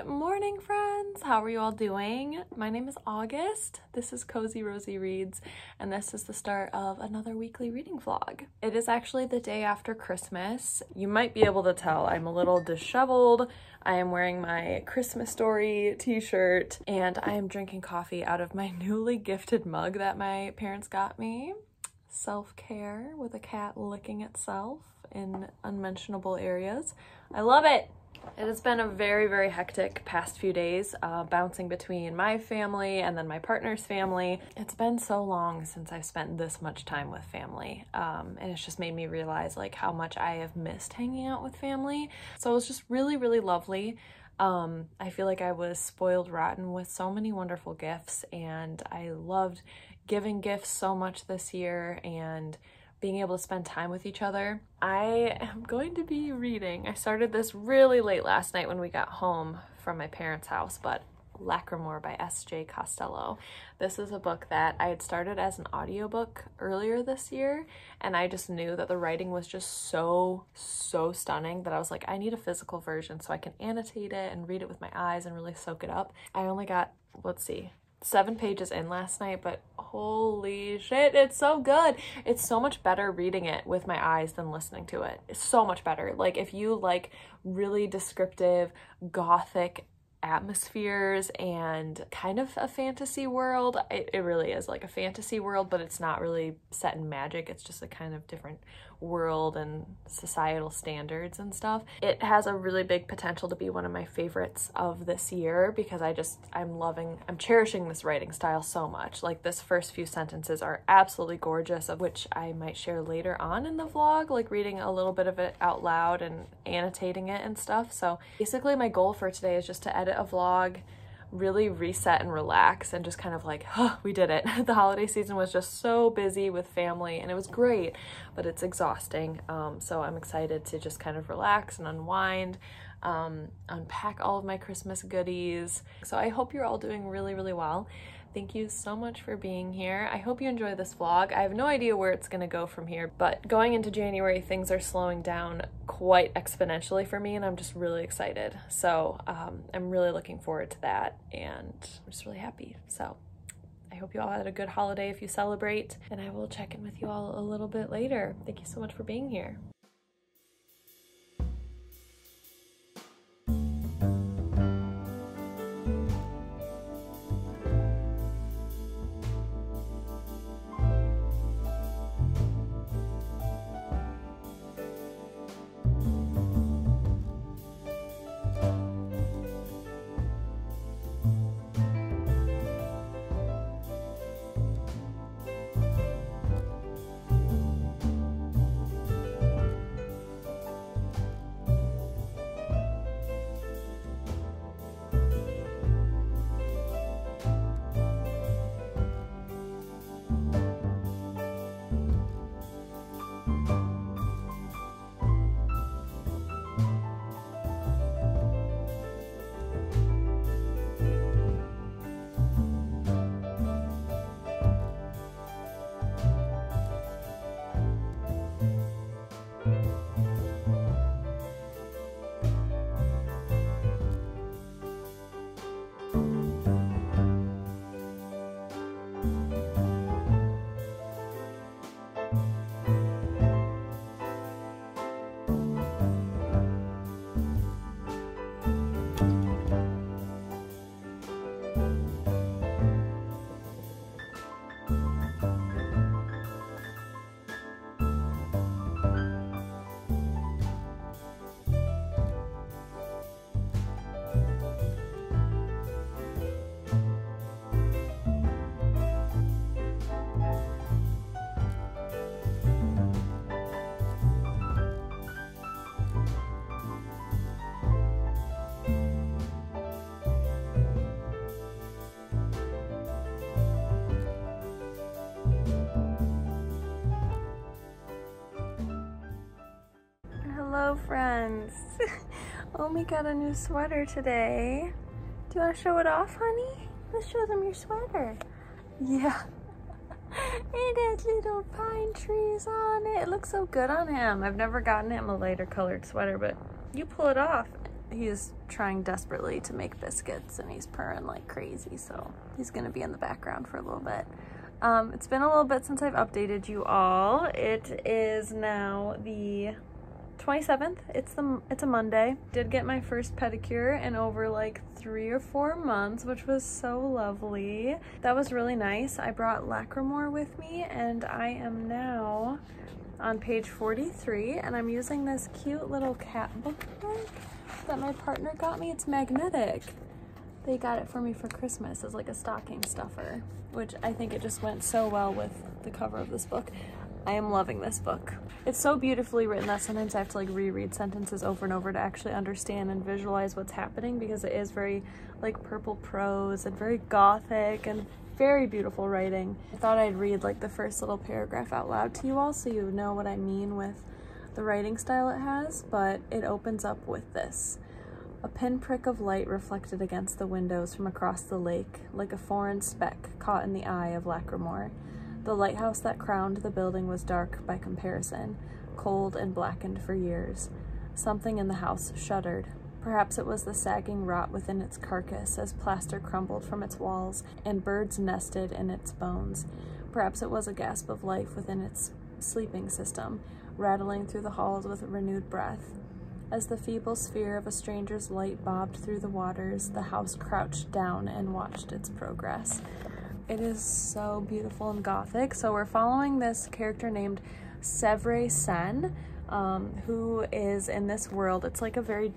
Good morning, friends. How are you all doing? My name is August. This is Cozy Rosie Reads, and this is the start of another weekly reading vlog. It is actually the day after Christmas. You might be able to tell I'm a little disheveled. I am wearing my Christmas Story t-shirt, and I am drinking coffee out of my newly gifted mug that my parents got me. Self-care with a cat licking itself in unmentionable areas. I love it. It has been a very, very hectic past few days, bouncing between my family and then my partner's family. It's been so long since I've spent this much time with family, and it's just made me realize like how much I have missed hanging out with family. So it was just really, really lovely. I feel like I was spoiled rotten with so many wonderful gifts, and I loved giving gifts so much this year and being able to spend time with each other. I am going to be reading. I started this really late last night when we got home from my parents' house, but Lacrimore by S.J. Costello. This is a book that I had started as an audiobook earlier this year, and I just knew that the writing was just so stunning that I was like, I need a physical version so I can annotate it and read it with my eyes and really soak it up. I only got, let's see, 7 pages in last night, but holy shit, it's so good. It's so much better reading it with my eyes than listening to it. It's so much better. Like, if you like really descriptive gothic atmospheres and kind of a fantasy world, it really is like a fantasy world, but it's not really set in magic. It's just a kind of different world and societal standards and stuff. It has a really big potential to be one of my favorites of this year because I'm cherishing this writing style so much. Like, this first few sentences are absolutely gorgeous, of which I might share later on in the vlog, like reading a little bit of it out loud and annotating it and stuff. So basically my goal for today is just to edit a vlog, really reset and relax, and just kind of like, oh, we did it. The holiday season was just so busy with family, and it was great, but it's exhausting. So I'm excited to just kind of relax and unwind, unpack all of my Christmas goodies. So I hope you're all doing really, really well. Thank you so much for being here. I hope you enjoy this vlog. I have no idea where it's gonna go from here, but going into January, things are slowing down quite exponentially for me, and I'm just really excited. So I'm really looking forward to that, and I'm just really happy. So I hope you all had a good holiday if you celebrate, and I will check in with you all a little bit later. Thank you so much for being here. Friends. Omi got a new sweater today. Do you want to show it off, honey? Let's show them your sweater. Yeah. It has little pine trees on it. It looks so good on him. I've never gotten him a lighter colored sweater, but you pull it off He's trying desperately to make biscuits and he's purring like crazy, so he's gonna be in the background for a little bit. It's been a little bit since I've updated you all. It is now the 27th. It's a Monday. Did get my first pedicure in over like 3 or 4 months, which was so lovely. That was really nice. I brought Lacrimore with me and I am now on page 43 and I'm using this cute little cat bookmark that my partner got me. It's magnetic. They got it for me for Christmas as like a stocking stuffer, which I think it just went so well with the cover of this book. I am loving this book. It's so beautifully written that sometimes I have to like reread sentences over and over to actually understand and visualize what's happening, because it is very like purple prose and very gothic and very beautiful writing. I thought I'd read like the first little paragraph out loud to you all so you know what I mean with the writing style it has, but it opens up with this. A pinprick of light reflected against the windows from across the lake, like a foreign speck caught in the eye of Lacrimore. The lighthouse that crowned the building was dark by comparison, cold and blackened for years. Something in the house shuddered. Perhaps it was the sagging rot within its carcass as plaster crumbled from its walls and birds nested in its bones. Perhaps it was a gasp of life within its sleeping system, rattling through the halls with a renewed breath. As the feeble sphere of a stranger's light bobbed through the waters, the house crouched down and watched its progress. It is so beautiful and gothic. So we're following this character named Sevre Sen, who is in this world. It's like a very,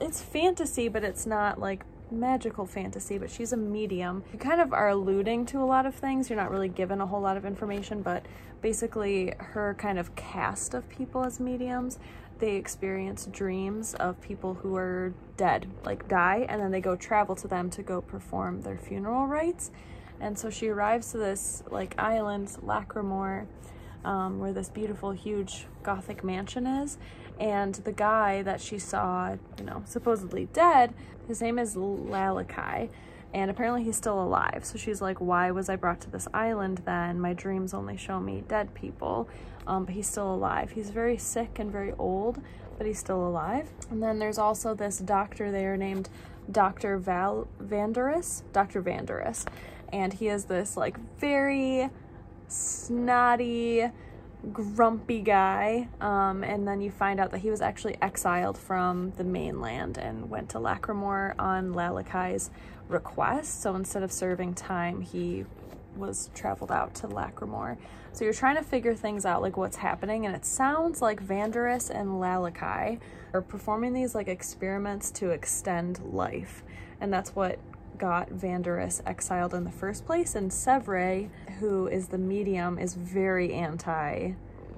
it's fantasy, but it's not like magical fantasy, but she's a medium. You kind of are alluding to a lot of things. You're not really given a whole lot of information, but basically her kind of cast of people as mediums, they experience dreams of people who are dead, like die, and then they go travel to them to go perform their funeral rites. And so she arrives to this like island, Lacrimore, where this beautiful, huge Gothic mansion is. And the guy that she saw, you know, supposedly dead, his name is Lalakai. And apparently he's still alive. So she's like, why was I brought to this island then? My dreams only show me dead people, but he's still alive. He's very sick and very old, but he's still alive. And then there's also this doctor there named Dr. Val Vanderus, Dr. Vanderus. And he is this like very snotty, grumpy guy. And then you find out that he was actually exiled from the mainland and went to Lacrimore on Lalakai's request. So instead of serving time, he was traveled out to Lacrimore. So you're trying to figure things out, like what's happening. And it sounds like Vanderus and Lalakai are performing these like experiments to extend life. And that's what got Vanderus exiled in the first place. And Sevre, who is the medium, is very anti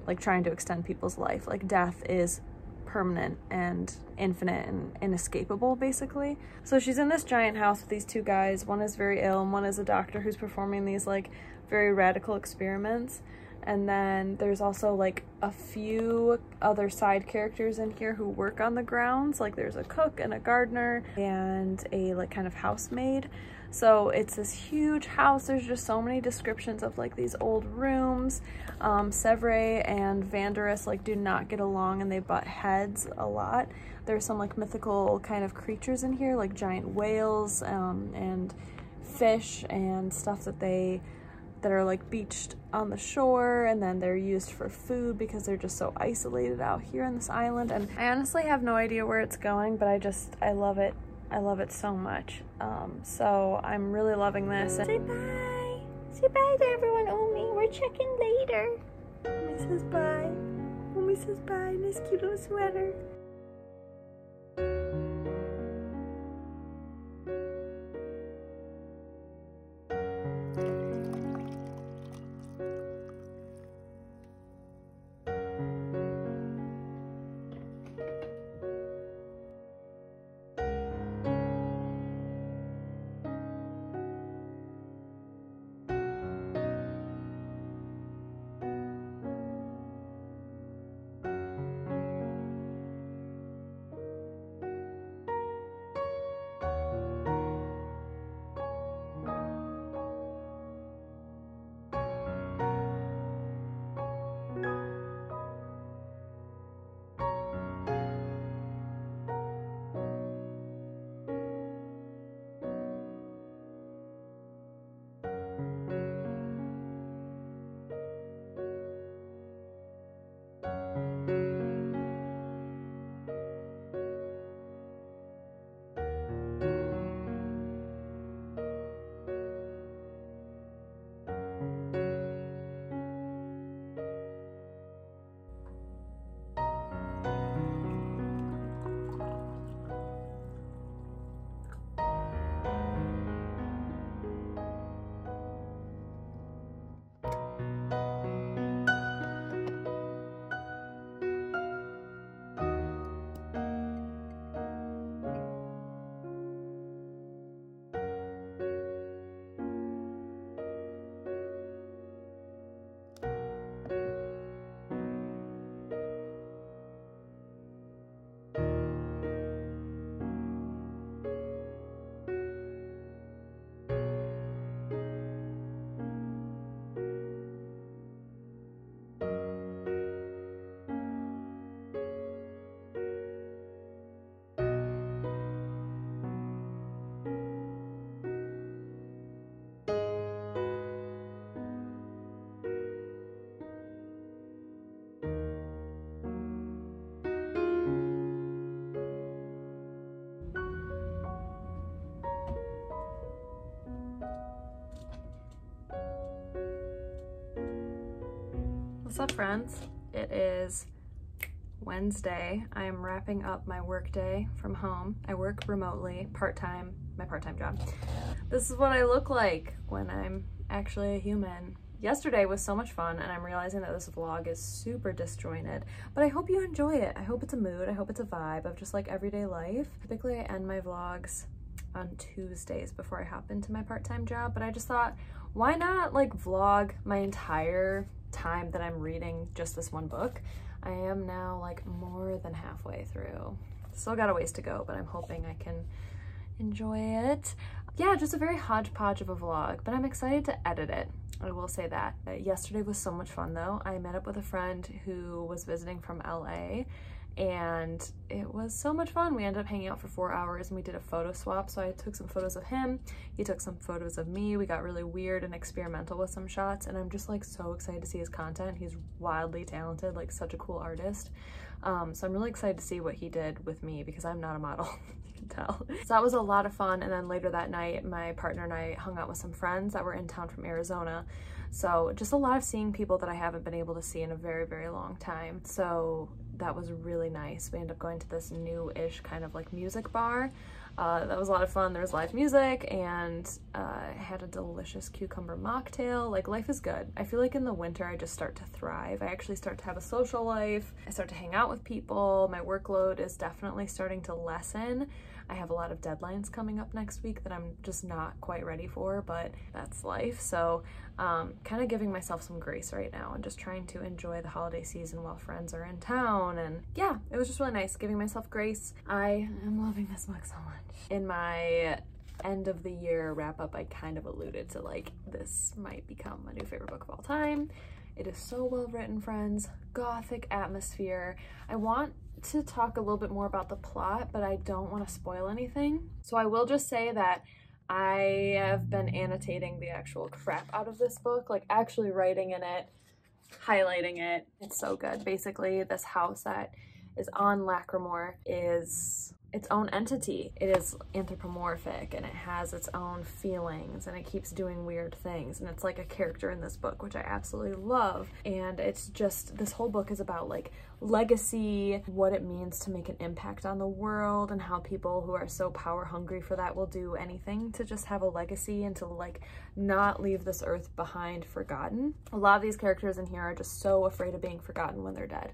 like trying to extend people's life. Like death is permanent and infinite and inescapable, basically. So she's in this giant house with these two guys. One is very ill and one is a doctor who's performing these like very radical experiments. And then there's also like a few other side characters in here who work on the grounds. Like there's a cook and a gardener and a like kind of housemaid. So it's this huge house. There's just so many descriptions of like these old rooms. Sevre and Vanderus like do not get along and they butt heads a lot. There's some like mythical kind of creatures in here, like giant whales and fish and stuff that are like beached on the shore, and then they're used for food because they're just so isolated out here on this island. And I honestly have no idea where it's going, but I love it. I love it so much. So I'm really loving this. Say bye. Say bye to everyone, Omi. We're checking later. Omi says bye. Omi says bye in this cute little sweater. up, friends? It is Wednesday. I am wrapping up my work day from home. I work remotely, part-time, my part-time job. This is what I look like when I'm actually a human. Yesterday was so much fun, and I'm realizing that this vlog is super disjointed, but I hope you enjoy it. I hope it's a mood. I hope it's a vibe of just like everyday life. Typically, I end my vlogs on Tuesdays before I hop into my part-time job, but I just thought, why not like vlog my entire time that I'm reading just this one book? I am now like more than halfway through. Still got a ways to go, but I'm hoping I can enjoy it. Yeah, just a very hodgepodge of a vlog, but I'm excited to edit it. I will say that. Yesterday was so much fun though. I met up with a friend who was visiting from LA, and it was so much fun. We ended up hanging out for 4 hours and we did a photo swap. So I took some photos of him, he took some photos of me. We got really weird and experimental with some shots, and I'm just like so excited to see his content. He's wildly talented, like such a cool artist. So I'm really excited to see what he did with me because I'm not a model, you can tell. So that was a lot of fun. And then later that night, my partner and I hung out with some friends that were in town from Arizona. So just a lot of seeing people that I haven't been able to see in a very, very long time. So that was really nice. We ended up going to this new-ish kind of like music bar. That was a lot of fun. There was live music, and I had a delicious cucumber mocktail. Like, life is good. I feel like in the winter I just start to thrive. I actually start to have a social life. I start to hang out with people. My workload is definitely starting to lessen. I have a lot of deadlines coming up next week that I'm just not quite ready for, but that's life. So kind of giving myself some grace right now and just trying to enjoy the holiday season while friends are in town. And yeah, it was just really nice giving myself grace. I am loving this book so much. In my end of the year wrap up, I kind of alluded to like, this might become my new favorite book of all time. It is so well written, friends. Gothic atmosphere. I want to talk a little bit more about the plot, but I don't want to spoil anything. So I will just say that I have been annotating the actual crap out of this book, like actually writing in it, highlighting it. It's so good. Basically, this house that is on Lacrimore is its own entity. It is anthropomorphic and it has its own feelings and it keeps doing weird things, and it's like a character in this book, which I absolutely love. And it's just, this whole book is about like legacy, what it means to make an impact on the world, and how people who are so power hungry for that will do anything to just have a legacy and to like not leave this earth behind forgotten. A lot of these characters in here are just so afraid of being forgotten when they're dead.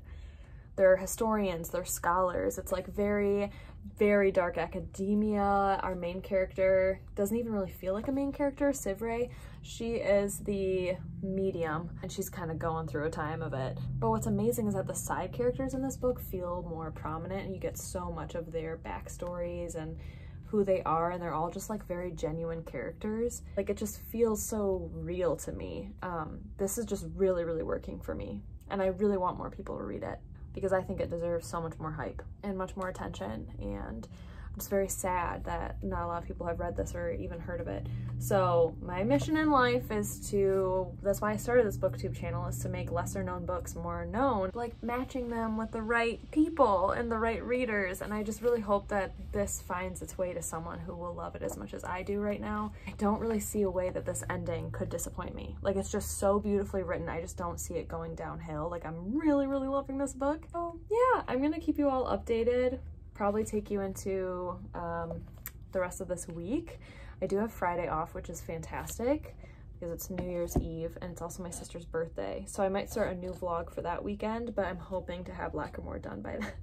They're historians, they're scholars. It's like very, very dark academia. Our main character doesn't even really feel like a main character, Sevre. She is the medium and she's kind of going through a time of it. But what's amazing is that the side characters in this book feel more prominent and you get so much of their backstories and who they are, and they're all just like very genuine characters. Like, it just feels so real to me. This is just really, really working for me. And I really want more people to read it, because I think it deserves so much more hype and much more attention. And I'm just very sad that not a lot of people have read this or even heard of it. So my mission in life is to, that's why I started this BookTube channel, is to make lesser known books more known, like matching them with the right people and the right readers. And I just really hope that this finds its way to someone who will love it as much as I do right now. I don't really see a way that this ending could disappoint me. Like, it's just so beautifully written. I just don't see it going downhill. Like, I'm really, really loving this book. So yeah, I'm gonna keep you all updated. Probably take you into the rest of this week. I do have Friday off, which is fantastic because it's New Year's Eve and it's also my sister's birthday. So I might start a new vlog for that weekend, but I'm hoping to have Lacrimore done by then.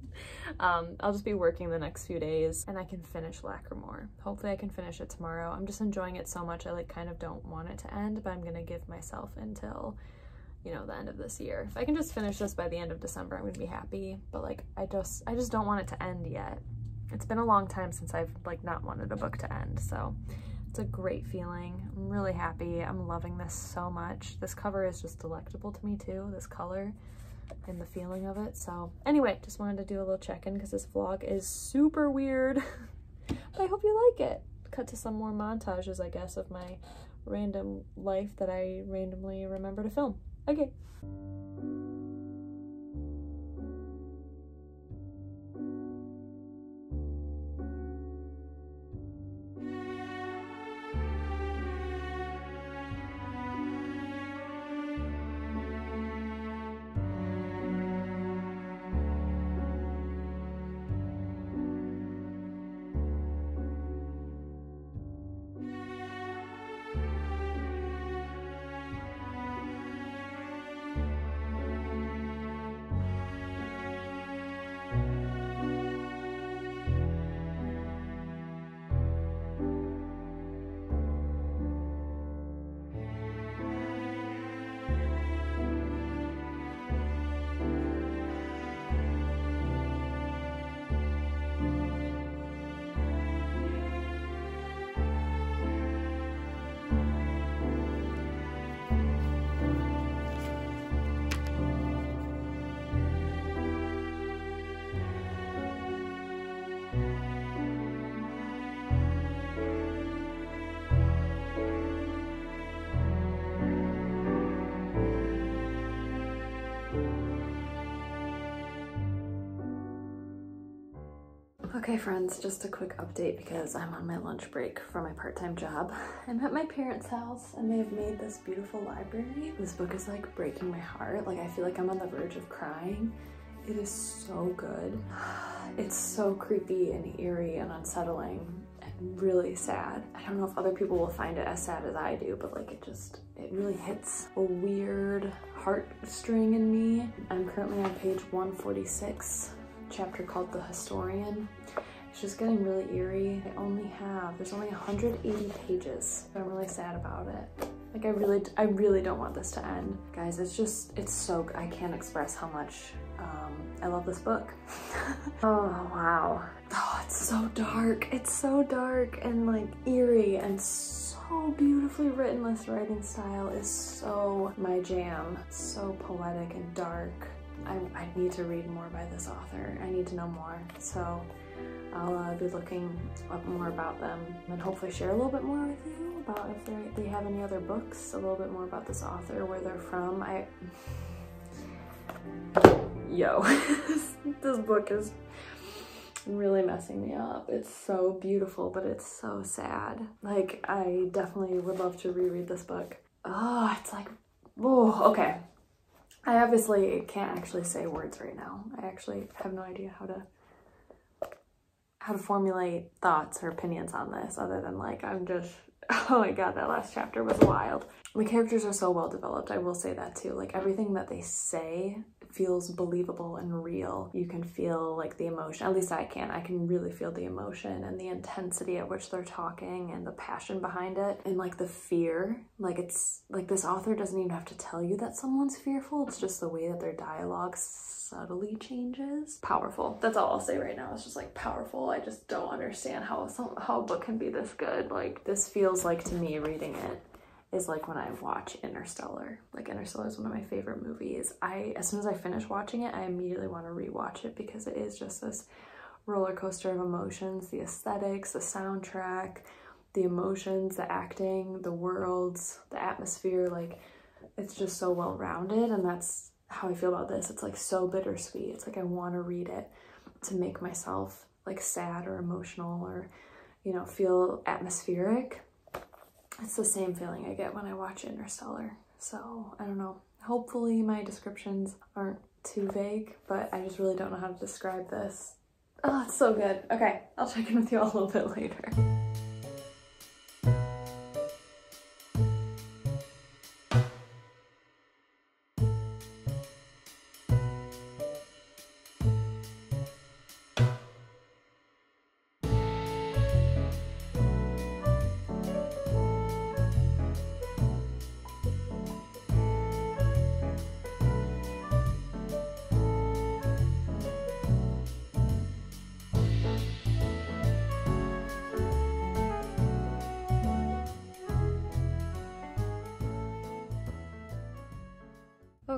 I'll just be working the next few days and I can finish Lacrimore. Hopefully I can finish it tomorrow. I'm just enjoying it so much. I like kind of don't want it to end, but I'm gonna give myself until, you know, the end of this year. If I can just finish this by the end of December, I'm gonna be happy. But like, I just don't want it to end yet. It's been a long time since I've like not wanted a book to end. So it's a great feeling. I'm really happy. I'm loving this so much. This cover is just delectable to me too, this color and the feeling of it. So anyway, just wanted to do a little check-in because this vlog is super weird, but I hope you like it. Cut to some more montages, I guess, of my random life that I randomly remember to film. Okay. Okay friends, just a quick update because I'm on my lunch break from my part-time job. I'm at my parents' house and they've made this beautiful library. This book is like breaking my heart. Like I feel like I'm on the verge of crying. It is so good. It's so creepy and eerie and unsettling. Really sad. I don't know if other people will find it as sad as I do, but like it really hits a weird heartstring in me. I'm currently on page 146, chapter called The Historian. It's just getting really eerie. There's only 180 pages. I'm really sad about it. Like I really don't want this to end. Guys, it's so, I can't express how much I love this book. Oh, wow. Oh, it's so dark. It's so dark and like eerie and so beautifully written. This writing style is so my jam. So poetic and dark. I need to read more by this author. I need to know more. So I'll be looking up more about them and hopefully share a little bit more with you about if they have any other books, a little bit more about this author, where they're from. This book is really messing me up. It's so beautiful, but it's so sad. Like, I definitely would love to reread this book. Oh, it's like, oh, okay. I obviously can't actually say words right now. I actually have no idea how to formulate thoughts or opinions on this other than like, I'm just, oh my God, that last chapter was wild. The characters are so well developed, I will say that too. Like everything that they say feels believable and real. You can feel like the emotion, at least I can really feel the emotion and the intensity at which they're talking and the passion behind it and like the fear. Like it's like this author doesn't even have to tell you that someone's fearful. It's just the way that their dialogue subtly changes. Powerful. That's all I'll say right now. It's just like powerful. I just don't understand how a book can be this good. Like this feels like to me reading it is like when I watch Interstellar. Like Interstellar is one of my favorite movies. As soon as I finish watching it, I immediately want to rewatch it because it is just this roller coaster of emotions, the aesthetics, the soundtrack, the emotions, the acting, the worlds, the atmosphere. Like it's just so well-rounded, and that's how I feel about this. It's like so bittersweet. It's like I want to read it to make myself like sad or emotional or, you know, feel atmospheric. It's the same feeling I get when I watch Interstellar. So I don't know, hopefully my descriptions aren't too vague, but I just really don't know how to describe this. Oh, it's so good. Okay, I'll check in with you all a little bit later.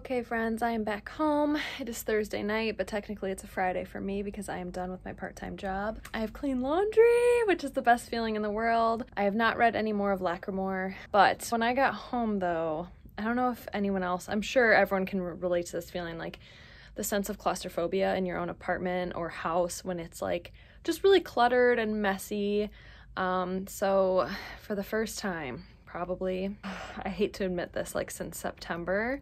Okay friends, I am back home. It is Thursday night, but technically it's a Friday for me because I am done with my part-time job. I have clean laundry, which is the best feeling in the world. I have not read any more of Lacrimore, but when I got home though, I don't know if anyone else, I'm sure everyone can relate to this feeling, like the sense of claustrophobia in your own apartment or house when it's like just really cluttered and messy. So for the first time, probably, I hate to admit this, like since September,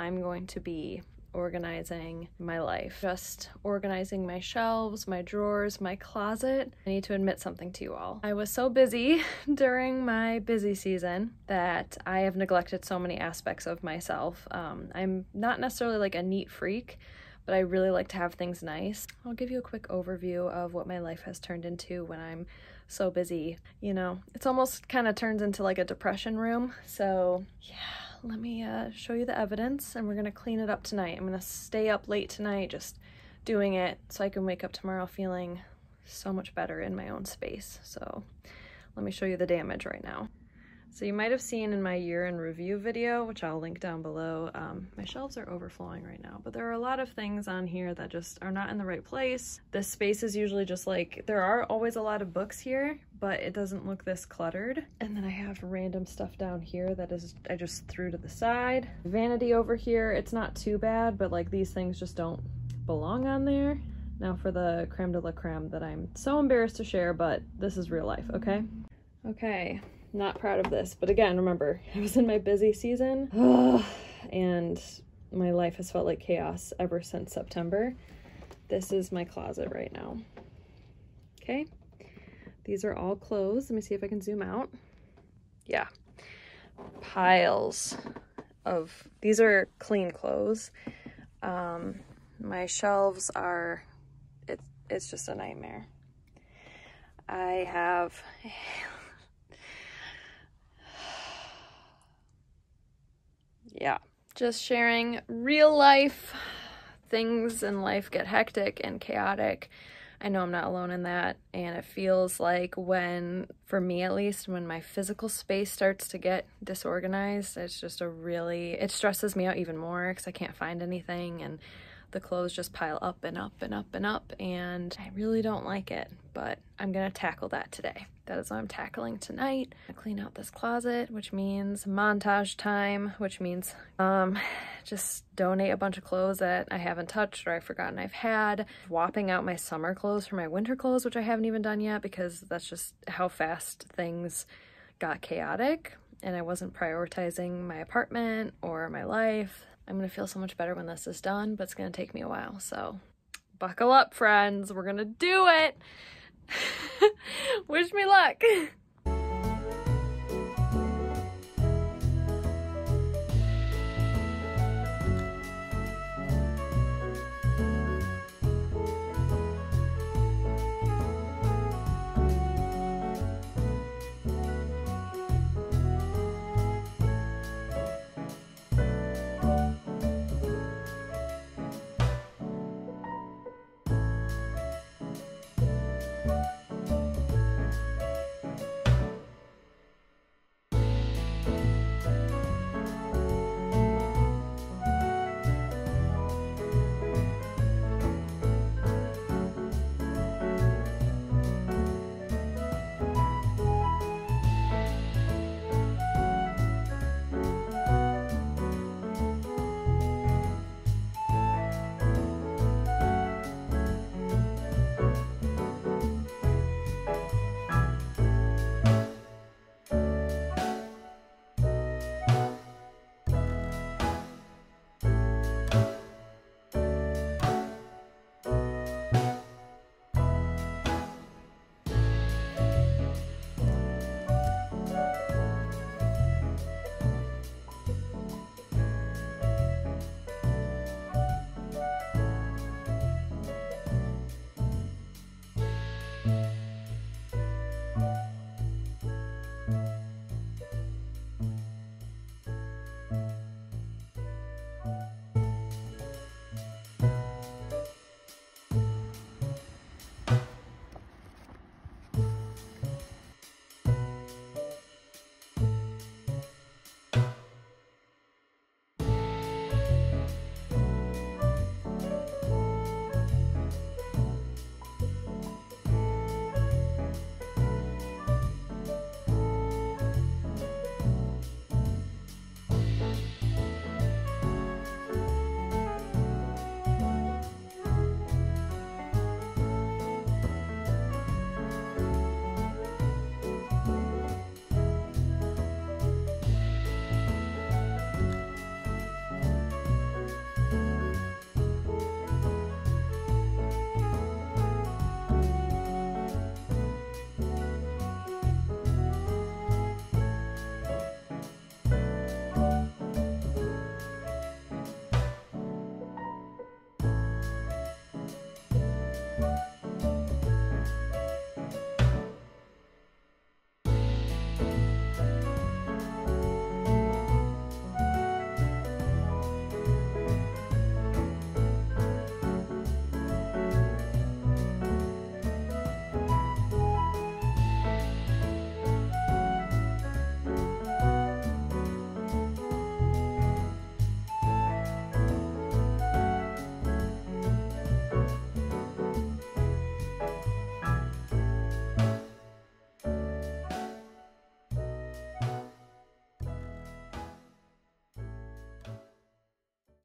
I'm going to be organizing my life. Just organizing my shelves, my drawers, my closet. I need to admit something to you all. I was so busy during my busy season that I have neglected so many aspects of myself. I'm not necessarily like a neat freak, but I really like to have things nice. I'll give you a quick overview of what my life has turned into when I'm so busy. You know, it's almost kind of turns into like a depression room. So yeah. Let me show you the evidence, and we're gonna clean it up tonight. I'm gonna stay up late tonight just doing it so I can wake up tomorrow feeling so much better in my own space. So let me show you the damage right now. So you might have seen in my year in review video, which I'll link down below, my shelves are overflowing right now, but there are a lot of things on here that just are not in the right place. This space is usually just like, there are always a lot of books here, but it doesn't look this cluttered. And then I have random stuff down here that is, I just threw to the side. Vanity over here, it's not too bad, but like these things just don't belong on there. Now for the creme de la creme that I'm so embarrassed to share, but this is real life, okay? Okay, not proud of this, but again, remember, I was in my busy season, and my life has felt like chaos ever since September. This is my closet right now, okay? These are all clothes. Let me see if I can zoom out. Yeah, piles of, these are clean clothes. My shelves are, it's just a nightmare. I have, yeah, just sharing real life. Things in life get hectic and chaotic. I know I'm not alone in that, and it feels like when, for me at least, when my physical space starts to get disorganized, it's just a really, it stresses me out even more because I can't find anything, and the clothes just pile up and up and up and up, and I really don't like it, but I'm gonna tackle that today. That is what I'm tackling tonight. I clean out this closet, which means montage time, which means just donate a bunch of clothes that I haven't touched or I've forgotten I've had, swapping out my summer clothes for my winter clothes, which I haven't even done yet because that's just how fast things got chaotic, and I wasn't prioritizing my apartment or my life. I'm gonna feel so much better when this is done, but it's gonna take me a while, so buckle up, friends. We're gonna do it. Wish me luck.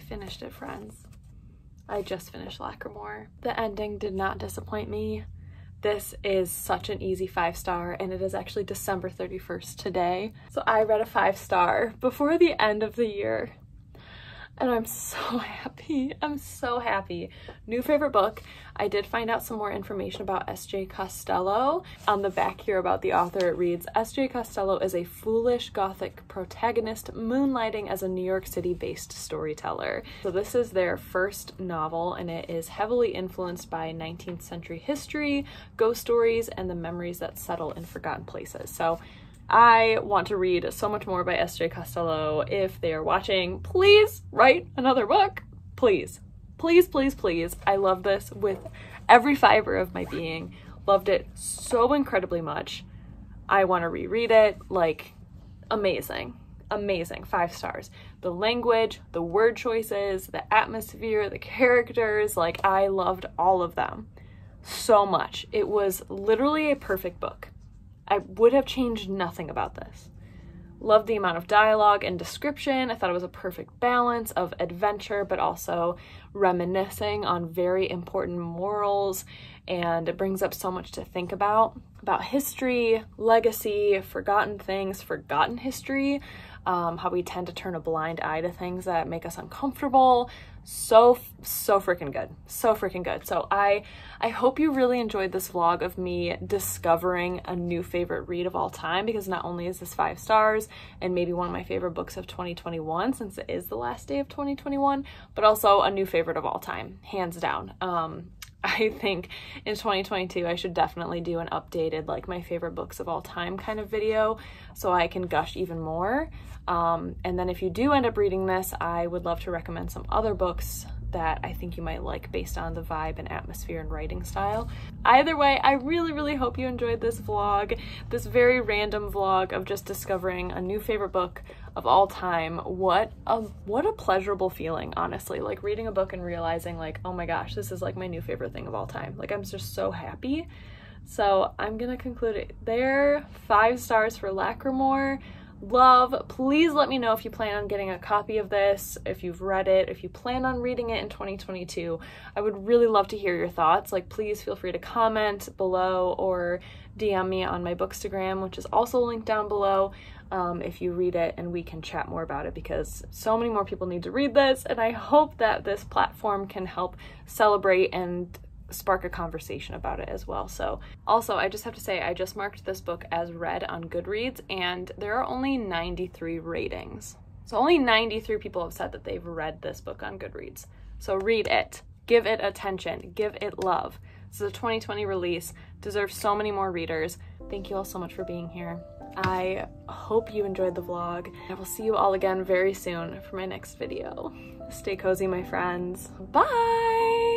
Finished it, friends. I just finished Lacrimore. The ending did not disappoint me. This is such an easy 5-star, and it is actually December 31st today. So I read a 5-star before the end of the year, and I'm so happy. I'm so happy. New favorite book. I did find out some more information about S.J. Costello. On the back here about the author, it reads, S.J. Costello is a foolish gothic protagonist moonlighting as a New York City-based storyteller. So this is their first novel, and it is heavily influenced by 19th century history, ghost stories, and the memories that settle in forgotten places. So I want to read so much more by S.J. Costello. If they are watching, please write another book. Please, please, please, please. I love this with every fiber of my being. Loved it so incredibly much. I want to reread it. Like, amazing, amazing. 5 stars. The language, the word choices, the atmosphere, the characters. Like, I loved all of them so much. It was literally a perfect book. I would have changed nothing about this. Loved the amount of dialogue and description. I thought it was a perfect balance of adventure, but also reminiscing on very important morals. And it brings up so much to think about history, legacy, forgotten things, forgotten history, how we tend to turn a blind eye to things that make us uncomfortable. So freaking good. So freaking good. So I hope you really enjoyed this vlog of me discovering a new favorite read of all time, because not only is this 5 stars and maybe one of my favorite books of 2021, since it is the last day of 2021, but also a new favorite of all time, hands down. I think in 2022, I should definitely do an updated, like, my favorite books of all time kind of video, so I can gush even more. And then if you do end up reading this, I would love to recommend some other books that I think you might like based on the vibe and atmosphere and writing style. Either way, I really, really hope you enjoyed this vlog, this very random vlog of just discovering a new favorite book of all time. What a pleasurable feeling, honestly, like reading a book and realizing, like, oh my gosh, this is like my new favorite thing of all time. Like, I'm just so happy. So I'm gonna conclude it there. 5 stars for Lacrimore. Love. Please let me know if you plan on getting a copy of this, if you've read it, if you plan on reading it in 2022. I would really love to hear your thoughts. Like, please feel free to comment below or DM me on my Bookstagram, which is also linked down below, if you read it, and we can chat more about it, because so many more people need to read this, and I hope that this platform can help celebrate and spark a conversation about it as well. So also, I just have to say, I just marked this book as read on Goodreads, and there are only 93 ratings. So only 93 people have said that they've read this book on Goodreads. So read it, give it attention, give it love. This is a 2020 release, deserves so many more readers. Thank you all so much for being here. I hope you enjoyed the vlog. I will see you all again very soon for my next video. Stay cozy, my friends. Bye.